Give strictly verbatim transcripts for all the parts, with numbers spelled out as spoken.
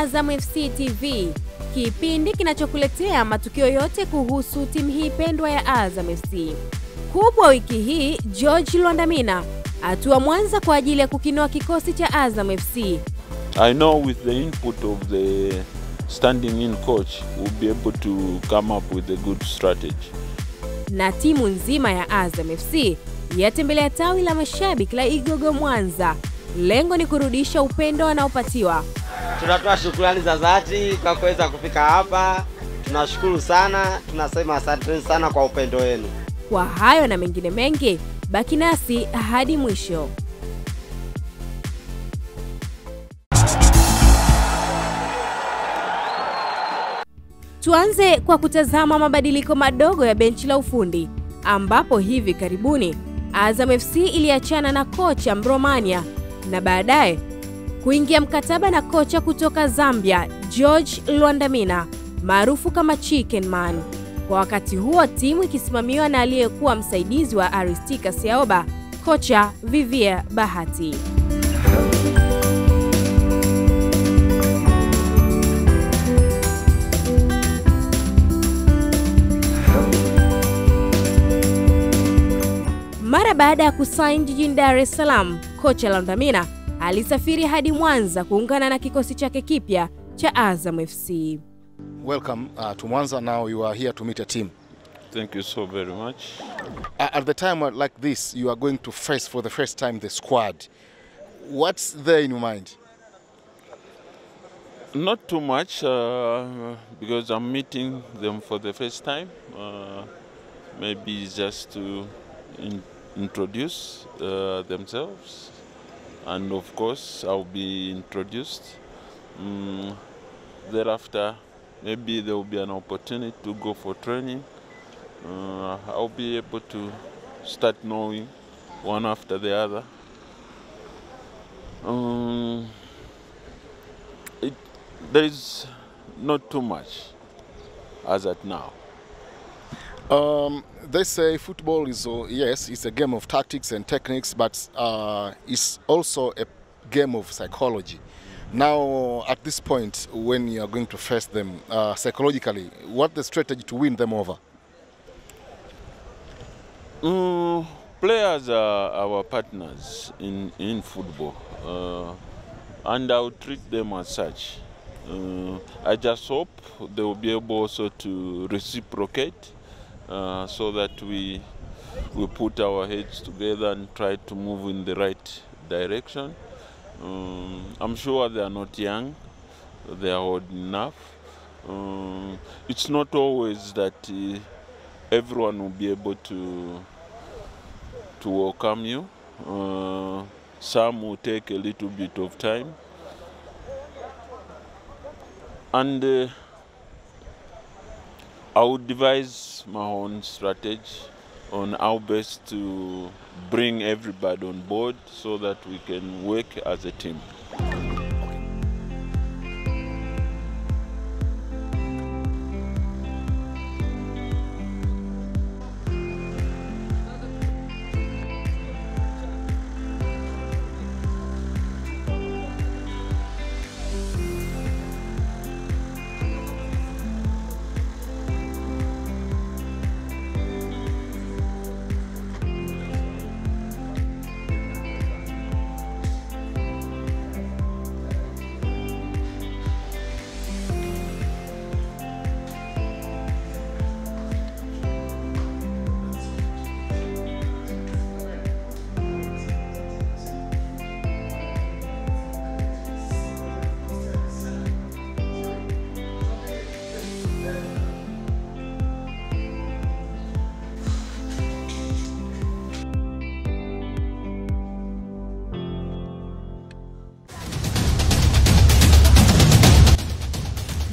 Azam F C T V, kipindi kinachokuletea matukio yote kuhusu timu hii pendwa ya Azam F C. Kubwa wiki hii, George Lwandamina atua Mwanza kwa ajili ya kukinoa kikosi cha Azam F C. I know with the input of the standing in coach we'll be able to come up with a good strategy. Na timu nzima ya Azam F C yatembelea tawi la mashabiki la Igogo Mwanza. Lengo ni kurudisha upendo wanaopatiwa. Tunatoa shukrani za dhati kwa kuweza kufika hapa. Tunashukuru sana, tunasema asante sana kwa upendo wenu. Kwa hayo na mengine mengi, baki nasi hadi mwisho. Tuanze kwa kutazama mabadiliko madogo ya benchi la ufundi, ambapo hivi karibuni Azam F C iliachana na kocha Mromania na baadaye kuingia mkataba na kocha kutoka Zambia George Lwandamina, maarufu kama Chicken Man. Kwa wakati huo timu ikisimamiwa na aliyekuwa msaidizi wa Aristika Siaoba, kocha Vivia Bahati. Mara baada ya kusaini jijini Dar es Salaam, kocha Lwandamina alisafiri hadi Mwanza kuungana na kikosi chake kipya cha Azam F C. Welcome uh, to Mwanza. Now you are here to meet a team. Thank you so very much. At the time like this, you are going to face for the first time the squad. What's there in your mind? Not too much uh, because I'm meeting them for the first time. Uh, maybe just to in introduce uh, themselves, and of course I'll be introduced. Um, thereafter, maybe there will be an opportunity to go for training. Uh, I'll be able to start knowing one after the other. Um, it, there is not too much as at now. Um, they say football is, uh, yes, it's a game of tactics and techniques, but uh, it's also a game of psychology. Now, at this point, when you are going to face them uh, psychologically, what's the strategy to win them over? Um, players are our partners in, in football, uh, and I'll treat them as such. Uh, I just hope they will be able also to reciprocate, uh, so that we, we put our heads together and try to move in the right direction. Um, I'm sure they are not young, they are old enough. Um, it's not always that uh, everyone will be able to, to welcome you. Uh, some will take a little bit of time. And uh, I would devise my own strategy on how best to bring everybody on board so that we can work as a team.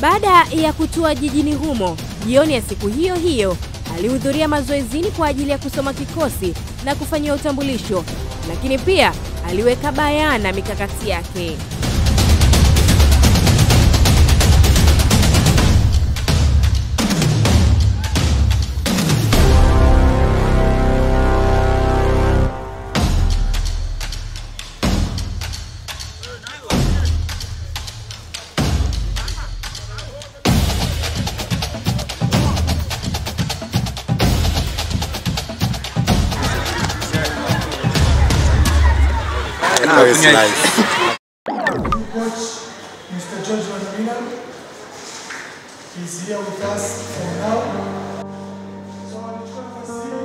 Baada ya kutua jijini humo, jioni ya siku hiyo hiyo, alihudhuria mazoezini kwa ajili ya kusoma kikosi na kufanyia utambulisho, lakini pia aliweka bayana mikakati yake. No, it's nice. Coach, Mister George Wandamina, he's here with us for now. So I'm trying to see.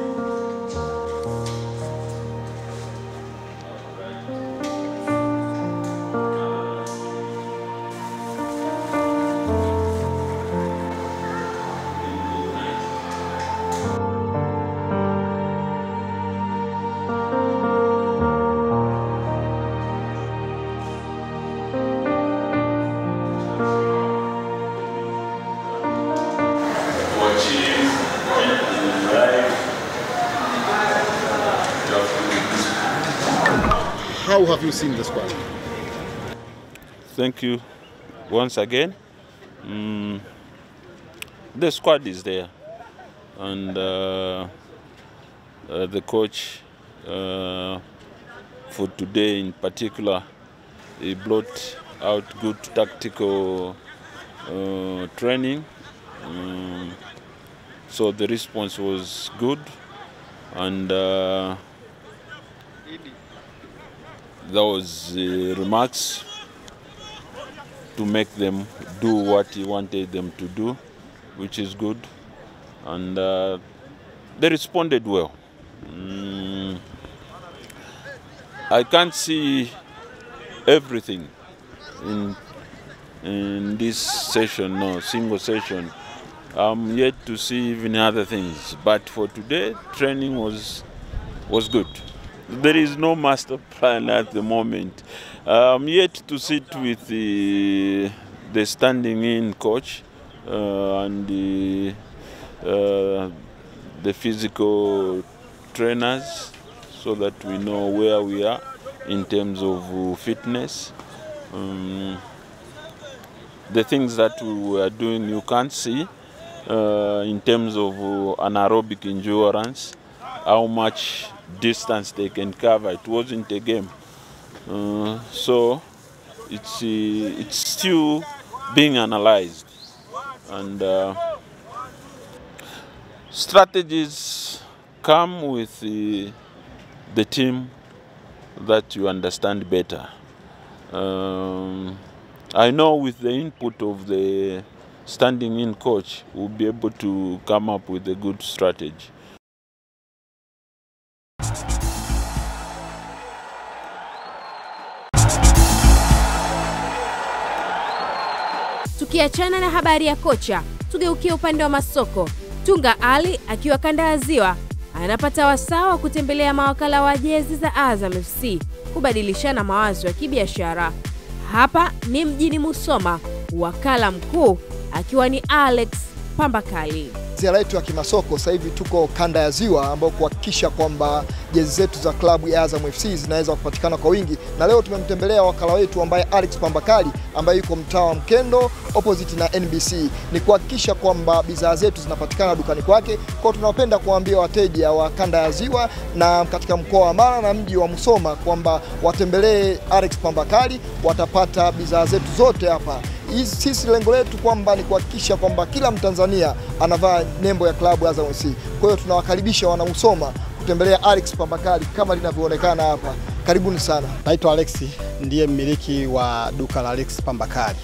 How have you seen the squad? Thank you once again. Um, the squad is there, and uh, uh, the coach uh, for today in particular, he brought out good tactical uh, training. Um, so the response was good, and uh, those uh, remarks to make them do what he wanted them to do, which is good, and uh, they responded well. Mm. I can't see everything in, in this session, no, single session. I'm yet to see even other things, but for today, training was, was good. There is no master plan at the moment. I'm yet to sit with the, the standing-in coach uh, and the, uh, the physical trainers so that we know where we are in terms of fitness. Um, the things that we are doing you can't see uh, in terms of anaerobic endurance, how much distance they can cover. It wasn't a game, uh, so it's uh, it's still being analyzed, and uh, strategies come with the, the team that you understand better. um, I know with the input of the standing in coach, we'll be able to come up with a good strategy. Tukiachana na habari ya kocha, tugeukie upande wa masoko. Tunga Ali akiwa kanda ya Ziwa anapata wasaa wa kutembelea mawakala wa jezi za Azam F C kubadilishana mawazo ya kibiashara. Hapa ni mjini Musoma, wakala mkuu akiwa ni Alex Pambakali. Ziara yetu ya kimasoko sasa hivi tuko kanda ya Ziwa, ambao kuhakikisha kwamba jezi zetu za klabu ya Azam F C zinaweza kupatikana kwa wingi, na leo tumemtembelea wakala wetu ambaye Alex Pambakali, ambaye yuko mtaa wa Mkendo opposite na N B C, ni kuhakikisha kwamba bidhaa zetu zinapatikana dukani kwake. Kwa tunapenda kuambia wateja wa kanda ya Ziwa na katika mkoa wa Mara na mji wa Musoma kwamba watembelee Alex Pambakali, watapata bidhaa zetu zote hapa. Sisi lengo letu kwamba ni kuhakikisha kwamba kila Mtanzania anavaa nembo ya klabu Azam F C. Kwa hiyo tunawakaribisha wana Musoma kutembelea Alex Pambakali kama linavyoonekana hapa. Karibuni sana. Naitwa Alex, ndiye mmiliki wa duka la Alex Pambakali.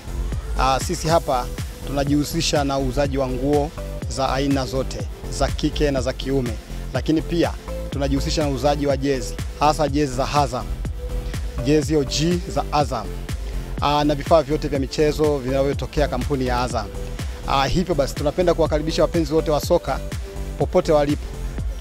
Aa, sisi hapa tunajihusisha na uuzaji wa nguo za aina zote, za kike na za kiume. Lakini pia tunajihusisha na uuzaji wa jezi, hasa jezi za Azam, jezi O G za Azam, Aa, na vifaa vyote vya michezo vinavyotokea kampuni ya Azam. Aa, hivyo basi tunapenda kuwakaribisha wapenzi wote wa soka popote walipo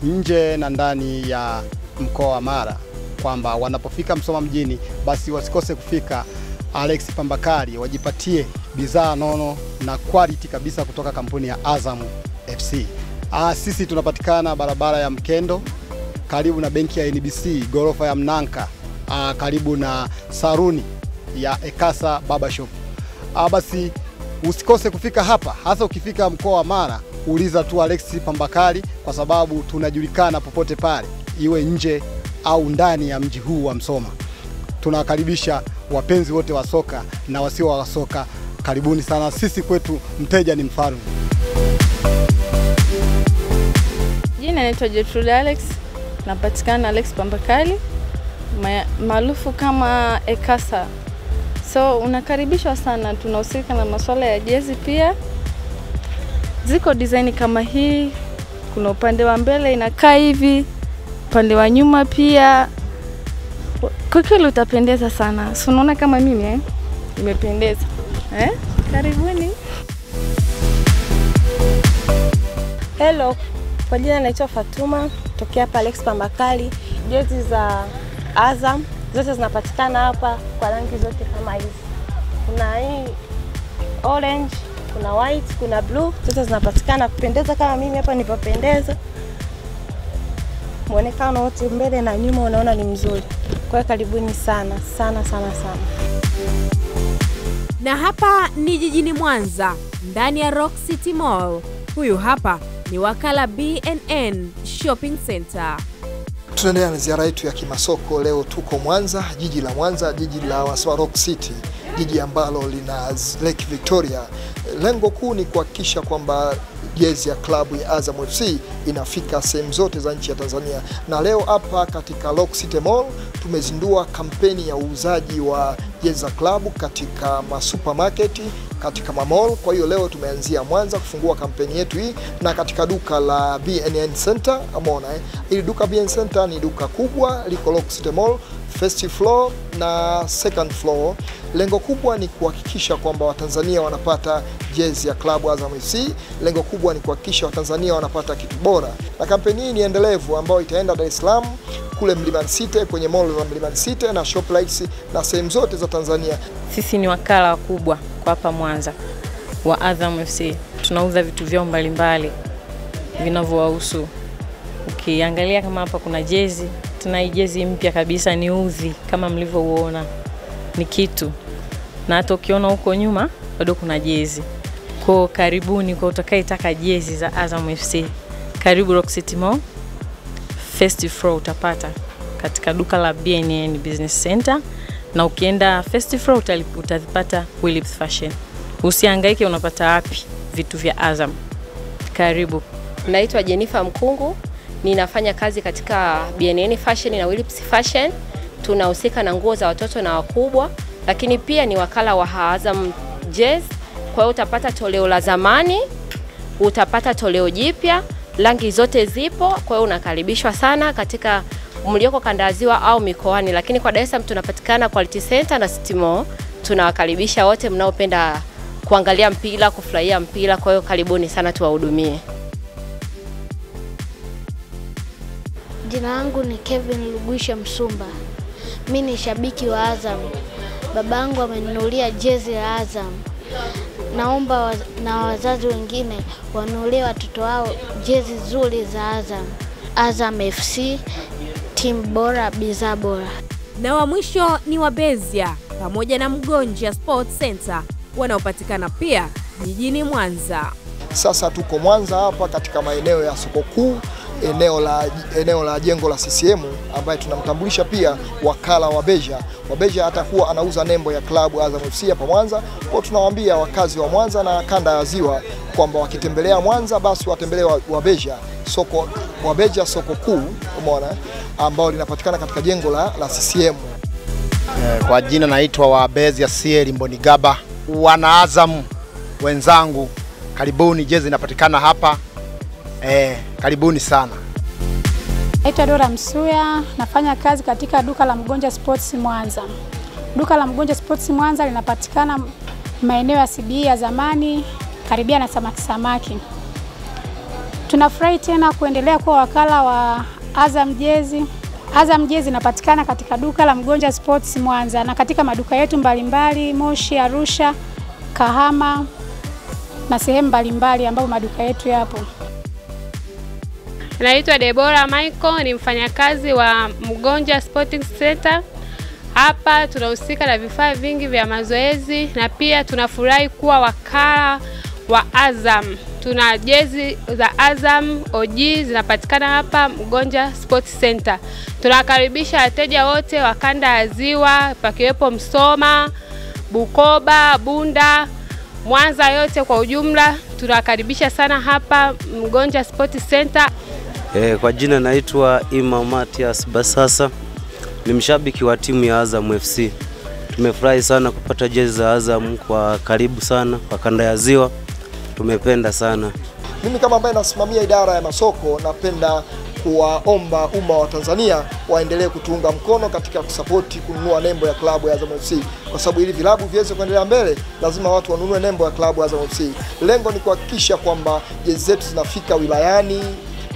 nje na ndani ya mkoa wa Mara kwamba wanapofika Musoma mjini basi wasikose kufika Alex Pambakali, wajipatie bidhaa nono na quality kabisa kutoka kampuni ya Azam F C. Aa, sisi tunapatikana barabara ya Mkendo karibu na benki ya N B C, gorofa ya Mnanka, aa, karibu na saruni ya Ekasa Barbershop. Ah, basi usikose kufika hapa, hasa ukifika mkoa wa Mara uliza tu Alex Pambakali kwa sababu tunajulikana popote pale, iwe nje au ndani ya mji huu wa Musoma. Tunawakaribisha wapenzi wote wa soka na wasio wa soka, karibuni sana. Sisi kwetu mteja ni mfalme. Jina naitwa Gertrude Alex, napatikana Alex Pambakali. maarufu kama Ecasa. So unakaribishwa sana, tunahusika na masuala ya jezi pia. Ziko design kama hii, kuna upande wa mbele inakaa hivi, upande wa nyuma pia. Kwa kweli utapendeza sana. So unaona kama mimi eh imependeza. Eh? Karibuni. Hello. Kwa jina naitwa Fatuma, tokea hapa Alex Pambakali. Jezi za Azam zote zinapatikana hapa kwa rangi zote kama hizi. Kuna hii orange, kuna white, kuna blue, zote zinapatikana. Kupendeza kama mimi hapa nipapendeza. Muonekano wote mbele na nyuma unaona ni mzuri. Kwa karibuni sana, sana sana sana. Na hapa ni jijini Mwanza, ndani ya Rock City Mall. Huyu hapa ni wakala B N N Shopping Center. Tunaendelea na ziara yetu ya kimasoko. Leo tuko Mwanza, jiji la Mwanza, jiji la waswa Rock City, jiji ambalo lina Lake Victoria. Lengo kuu ni kuhakikisha kwamba jezi ya klabu ya Azam F C inafika sehemu zote za nchi ya Tanzania. Na leo hapa katika Rock City Mall tumezindua kampeni ya uuzaji wa jezi za klabu katika masupermarket, katika mall. Kwa hiyo leo tumeanzia Mwanza kufungua kampeni yetu hii na katika duka la B N N Center. Umeona eh? Ili duka B N N Center ni duka kubwa, liko Rock City Mall, first floor na second floor. Lengo kubwa ni kuhakikisha kwamba Watanzania wanapata jezi ya klabu Azam F C. Lengo kubwa ni kuhakikisha Watanzania wanapata kitu bora. Na kampeni hii ni endelevu ambayo itaenda Dar es Salaam, kule Mlimani City, kwenye mall za Mlimani City na Shoprite na sehemu zote za Tanzania. Sisi ni wakala wakubwa kwa hapa Mwanza wa Azam F C. Tunauza vitu vyao mbalimbali vinavyowahusu. Ukiangalia kama hapa kuna jezi, tuna jezi mpya kabisa, ni uzi kama mlivyoona. Ni kitu. Na hata ukiona huko nyuma bado kuna jezi. Kwa karibuni kwa utakayetaka jezi za Azam F C. Karibu Rock City Mall. First floor utapata katika duka la B N N Business Center, na ukienda first floor utazipata Willips Fashion. Usihangaike unapata wapi vitu vya Azam. Karibu. Naitwa Jennifer Mkungu, ninafanya kazi katika B N N Fashion na Willips Fashion. Tunahusika na nguo za watoto na wakubwa, lakini pia ni wakala wa Azam Jazz. Kwa hiyo utapata toleo la zamani, utapata toleo jipya, rangi zote zipo. Kwa hiyo unakaribishwa sana katika mlioko kandaziwa au mikoani, lakini kwa Dar es Salaam tunapatikana Quality Center na City Mall. Tunawakaribisha wote mnaopenda kuangalia mpira, kufurahia mpira. Kwa hiyo karibuni sana, tuwahudumie. Jina langu ni Kevin Lugwisha Msumba. Mimi ni shabiki wa Azam. Babangu ameninulia jezi ya Azam. Naomba waz, na wazazi wengine wanunulie watoto wao jezi nzuri za Azam. Azam F C, timu bora, bidhaa bora. Na wa mwisho ni Wabezia pamoja na Mgonja Sports Center, wanaopatikana pia jijini Mwanza. Sasa tuko Mwanza hapa katika maeneo ya soko kuu, eneo la eneo la jengo la C C M, ambaye tunamtambulisha pia wakala wa Beja. Wabeja atakuwa anauza nembo ya klabu Azam F C hapa Mwanza. Kwa tunawaambia wakazi wa Mwanza na kanda ya Ziwa kwamba wakitembelea Mwanza basi watembelee Wabeja, soko Wabeja soko kuu, umeona, ambao linapatikana katika jengo la la C C M. Kwa jina naitwa Wabezia C L Mbonigaba. Wana Azam wenzangu, karibuni, jezi inapatikana hapa. Eh, karibuni sana. Naitwa Dora Msuya, nafanya kazi katika duka la Mgonja Sports Mwanza. Duka la Mgonja Sports Mwanza linapatikana maeneo ya C B ya zamani, karibia na samaki samaki. Tunafurahi tena kuendelea kuwa wakala wa Azam Jezi. Azam Jezi inapatikana katika duka la Mgonja Sports Mwanza na katika maduka yetu mbalimbali, Moshi, Arusha, Kahama na sehemu mbalimbali ambapo maduka yetu yapo. Naitwa Debora Michael, ni mfanyakazi wa Mgonja Sporting Center. Hapa tunahusika na vifaa vingi vya mazoezi na pia tunafurahi kuwa wakala wa Azam. Tuna jezi za Azam O G zinapatikana hapa Mgonja Sports Center. Tunakaribisha wateja wote wa kanda ya Ziwa, pakiwepo Msoma, Bukoba, Bunda, Mwanza yote kwa ujumla. Tunakaribisha sana hapa Mgonja Sports Center. Eh, kwa jina naitwa Imam Matias Basasa, Ni mshabiki wa timu ya Azam F C. Tumefurahi sana kupata jezi za Azam kwa karibu sana kwa kanda ya Ziwa. Tumependa sana. Mimi kama ambaye nasimamia idara ya masoko, napenda kuwaomba umma wa Tanzania waendelee kutuunga mkono katika kusapoti kununua nembo ya klabu ya Azam F C, kwa sababu ili vilabu viweze kuendelea mbele lazima watu wanunue nembo ya klabu ya Azam F C. Lengo ni kuhakikisha kwamba jezi zetu zinafika wilayani,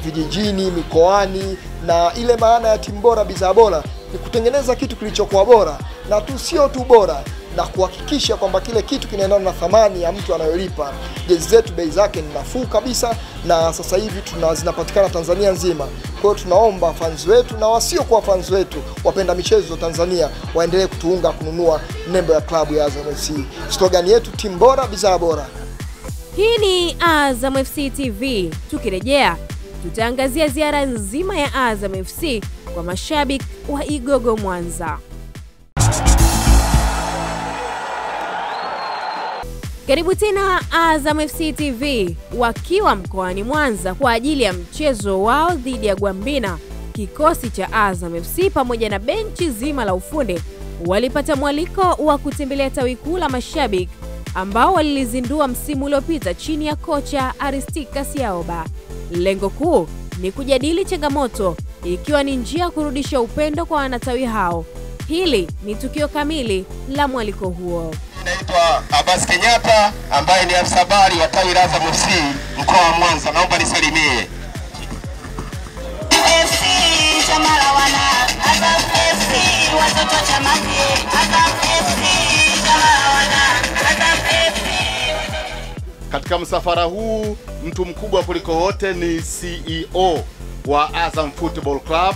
vijijini, mikoani, na ile maana ya timu bora bidhaa bora ni kutengeneza kitu kilichokuwa bora na tu sio tu bora, na kuhakikisha kwamba kile kitu kinaendana na thamani ya mtu anayolipa. Jezi zetu bei zake ni nafuu kabisa, na sasa hivi tunazipatikana Tanzania nzima. Kwa hiyo tunaomba fans wetu na wasio kwa fans wetu, wapenda michezo Tanzania, waendelee kutuunga kununua nembo ya klabu ya Azam F C. Slogan yetu timu bora bidhaa bora. Hii ni Azam F C T V. Tukirejea tutaangazia ziara nzima ya Azam F C kwa mashabiki wa Igogo Mwanza. Karibu tena Azam F C T V, wakiwa mkoani Mwanza kwa ajili ya mchezo wao dhidi ya Gwambina. Kikosi cha Azam F C pamoja na benchi zima la ufundi walipata mwaliko wa kutembelea tawi kuu la mashabiki ambao walilizindua msimu uliopita chini ya kocha Aristika Siaoba. Lengo kuu ni kujadili changamoto ikiwa ni njia kurudisha upendo kwa wanatawi hao. Hili ni tukio kamili la mwaliko huo. Naitwa Abbas Kenyatta ambaye ni afisa habari wa tawi la Azam F C mkoa wa Mwanza. Naomba nisalimie F C Jamala wana Azam F C watoto wa jamani Azam F C Jamala wana Azam F C. Katika msafara huu mtu mkubwa kuliko wote ni C E O wa Azam Football Club.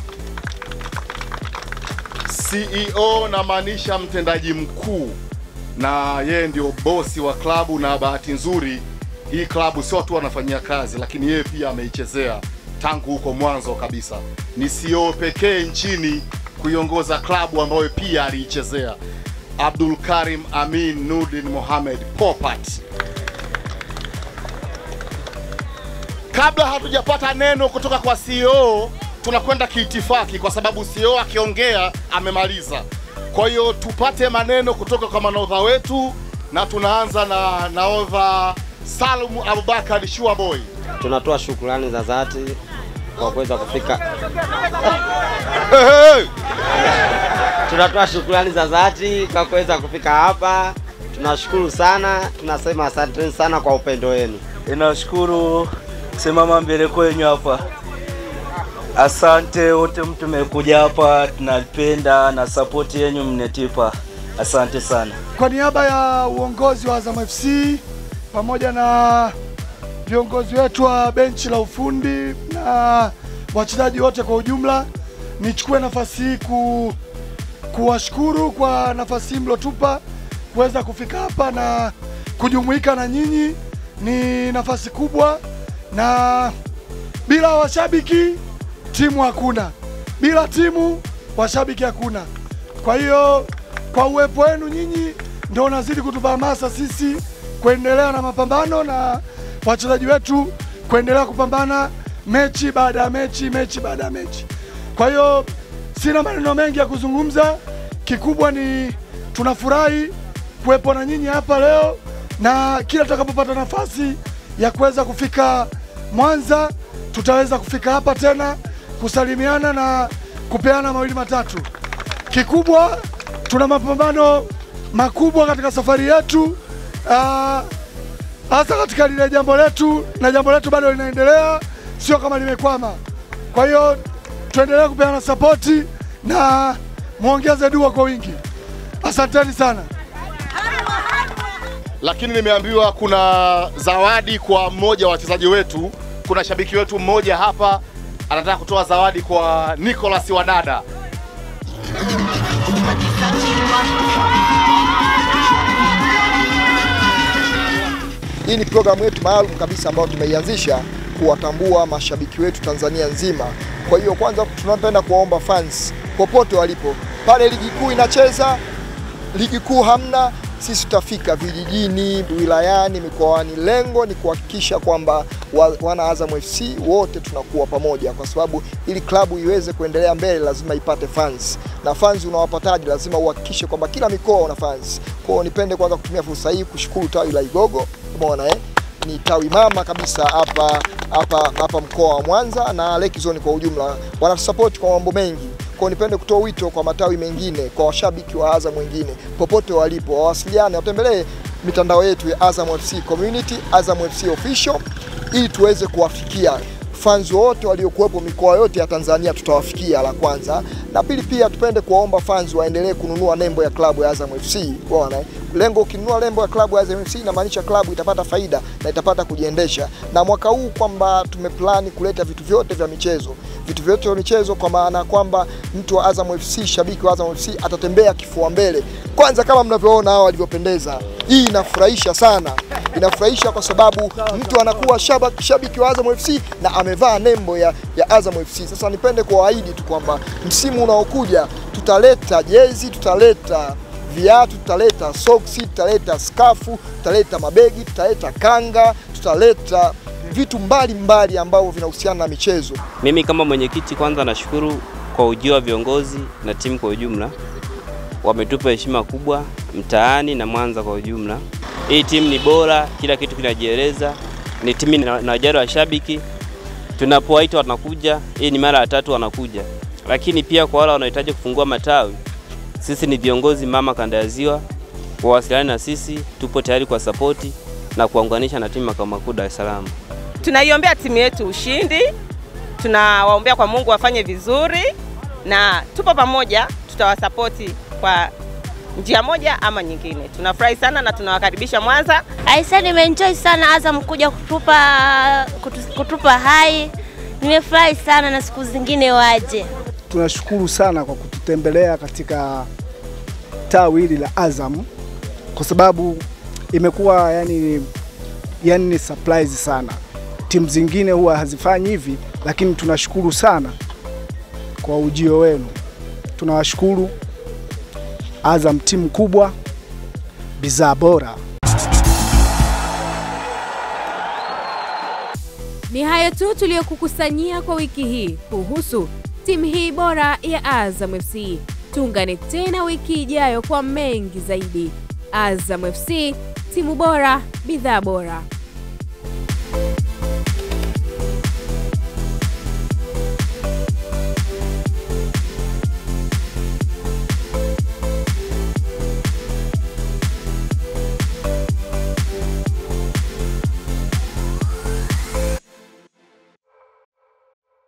C E O na maanisha mtendaji mkuu, na yeye ndio bosi wa klabu. Na bahati nzuri hii klabu sio tu anafanyia kazi, lakini yeye pia ameichezea tangu huko mwanzo kabisa. Ni C E O pekee nchini kuiongoza klabu ambayo pia aliichezea. Abdul Karim Amin Nurdin Mohamed Popat. Kabla hatujapata neno kutoka kwa C E O, tunakwenda kiitifaki kwa sababu C E O akiongea amemaliza. Kwa hiyo tupate maneno kutoka kwa manodha wetu, na tunaanza na naodha Salum Abubakar Shua Boy. Tunatoa shukrani za dhati kwa kuweza kufika. Tunatoa shukrani za dhati kwa kuweza kufika hapa. Tunashukuru sana, tunasema asante sana kwa upendo wenu. Ninashukuru simama mbele kwenu hapa. Asante wote mtu mmekuja hapa, tunapenda na support yenu mnetipa. Asante sana. Kwa niaba ya uongozi wa Azam F C pamoja na viongozi wetu wa benchi la ufundi na wachezaji wote kwa ujumla, nichukue nafasi hii ku, kuwashukuru kwa nafasi mlotupa kuweza kufika hapa na kujumuika na nyinyi. Ni nafasi kubwa, na bila washabiki timu hakuna, bila timu washabiki hakuna. Kwa hiyo kwa uwepo wenu nyinyi ndio unazidi kutupa hamasa sisi kuendelea na mapambano, na wachezaji wetu kuendelea kupambana mechi baada ya mechi, mechi baada ya mechi. Kwa hiyo sina maneno mengi ya kuzungumza, kikubwa ni tunafurahi kuwepo na nyinyi hapa leo, na kila tutakapopata nafasi ya kuweza kufika Mwanza tutaweza kufika hapa tena kusalimiana na kupeana mawili matatu. Kikubwa tuna mapambano makubwa katika safari yetu, hasa katika lile jambo letu, na jambo letu bado linaendelea, sio kama limekwama. Kwa hiyo tuendelee kupeana support na muongeze dua kwa wingi. Asanteni sana. Lakini nimeambiwa kuna zawadi kwa mmoja wa wachezaji wetu. Kuna shabiki wetu mmoja hapa anataka kutoa zawadi kwa Nicholas Wadada. Hii ni programu yetu maalum kabisa ambayo tumeianzisha kuwatambua mashabiki wetu Tanzania nzima. Kwa hiyo kwanza tunapenda kuwaomba fans popote walipo, pale ligi kuu inacheza, ligi kuu hamna, sisi tutafika vijijini, wilayani, mikoani. Lengo ni kuhakikisha kwamba wana Azam F C wote tunakuwa pamoja, kwa sababu ili klabu iweze kuendelea mbele lazima ipate fans. na fans unawapataje lazima uhakikishe kwamba kila mikoa una fans. Kwa hiyo nipende kwanza kutumia fursa hii kushukuru tawi la Igogo, umeona eh ni tawi mama kabisa hapa hapa hapa mkoa wa Mwanza na Lake Zone kwa ujumla, wanatusupport kwa mambo mengi. Kwa nipende kutoa wito kwa matawi mengine, kwa washabiki wa Azam wengine popote walipo, wawasiliane, watembelee mitandao yetu ya Azam F C Community, Azam F C Official, ili tuweze kuwafikia fans wote waliokuwepo mikoa yote ya Tanzania, tutawafikia la kwanza. Na pili pia tupende kuwaomba fans waendelee kununua nembo ya klabu ya Azam F C. Unaona? Lengo ukinunua nembo ya klabu ya Azam F C inamaanisha klabu itapata faida na itapata kujiendesha. Na mwaka huu kwamba tumeplani kuleta vitu vyote vya michezo. Vitu vyote vya michezo kwa maana kwamba mtu wa Azam F C, shabiki wa Azam F C atatembea kifua mbele. Kwanza kama mnavyoona hao walivyopendeza. Hii inafurahisha sana. Inafurahisha kwa sababu mtu anakuwa shabiki shabiki wa Azam F C na amevaa nembo ya ya Azam F C. Sasa nipende kuahidi tu kwamba msimu unaokuja tutaleta jezi, tutaleta viatu, tutaleta soksi, tutaleta skafu, tutaleta mabegi, tutaleta kanga, tutaleta vitu mbali mbali ambavyo vinahusiana na michezo. Mimi kama mwenyekiti kwanza nashukuru kwa ujio wa viongozi na timu kwa ujumla. Wametupa heshima kubwa mtaani na Mwanza kwa ujumla. Hii timu ni bora, kila kitu kinajieleza. Ni timu na, na wajari wa shabiki. Tunapowaita wanakuja, hii ni mara ya tatu wanakuja. Lakini pia kwa wale wanaohitaji kufungua matawi, sisi ni viongozi mama kanda ya Ziwa, wawasiliane na sisi, tupo tayari kwa sapoti na kuunganisha na timu makao makuu Dar es Salaam. Tunaiombea timu yetu ushindi, tunawaombea kwa Mungu wafanye vizuri na tupo pamoja, tutawasapoti kwa njia moja ama nyingine. Tunafurahi sana na tunawakaribisha Mwanza. Aisha, nimeenjoy sana Azam kuja kutupa kutupa hai. Nimefurahi sana na siku zingine waje. Tunashukuru sana kwa kututembelea katika tawi hili la Azam kwa sababu imekuwa yani yani surprise sana. Timu zingine huwa hazifanyi hivi, lakini tunashukuru sana kwa ujio wenu. Tunawashukuru. Azam timu kubwa, bidhaa bora. Ni hayo tu tuliyokukusanyia kwa wiki hii kuhusu timu hii bora ya Azam F C. Tuungane tena wiki ijayo kwa mengi zaidi. Azam F C, timu bora, bidhaa bora.